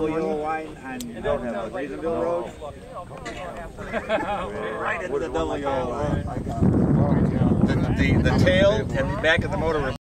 W line and don't have Reasonville Road. Right into the W line. The tail and the back of the motor.